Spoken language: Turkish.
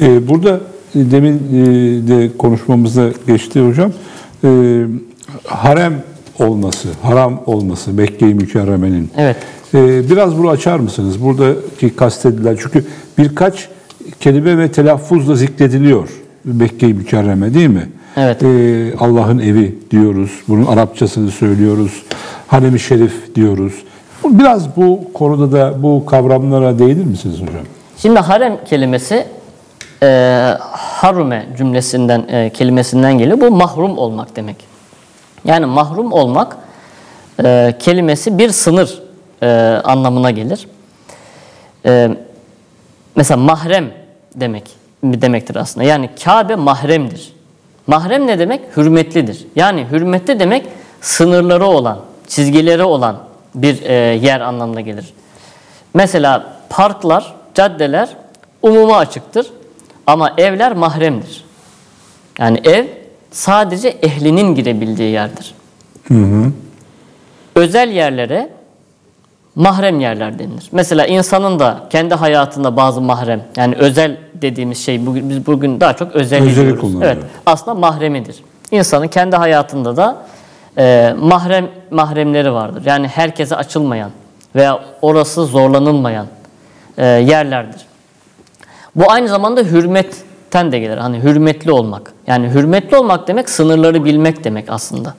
Burada demin de konuşmamızda geçti hocam. Haram olması Mekke-i Mükerreme'nin. Evet. Biraz bunu açar mısınız? Buradaki kastedilen, çünkü birkaç kelime ve telaffuzla zikrediliyor Mekke-i Mükerreme, değil mi? Evet. Allah'ın evi diyoruz. Bunun Arapçasını söylüyoruz. Harem-i Şerif diyoruz. Biraz bu konuda da bu kavramlara değinir misiniz hocam? Şimdi harem kelimesi harume cümlesinden kelimesinden geliyor. Bu mahrum olmak demek. Yani mahrum olmak kelimesi bir sınır anlamına gelir. Mesela mahrem demektir aslında. Yani Kabe mahremdir. Mahrem ne demek? Hürmetlidir. Yani hürmetli demek sınırları olan, çizgileri olan bir yer anlamına gelir. Mesela parklar, caddeler umuma açıktır. Ama evler mahremdir. Yani ev sadece ehlinin girebildiği yerdir. Hı hı. Özel yerlere mahrem yerler denilir. Mesela insanın da kendi hayatında bazı mahrem, yani özel dediğimiz şey, biz bugün daha çok özel kullanıyoruz. Evet, aslında mahremidir. İnsanın kendi hayatında da mahremleri vardır. Yani herkese açılmayan veya orası zorlanılmayan yerlerdir. Bu aynı zamanda hürmetten de gelir. Hani hürmetli olmak. Yani hürmetli olmak demek sınırları bilmek demek aslında.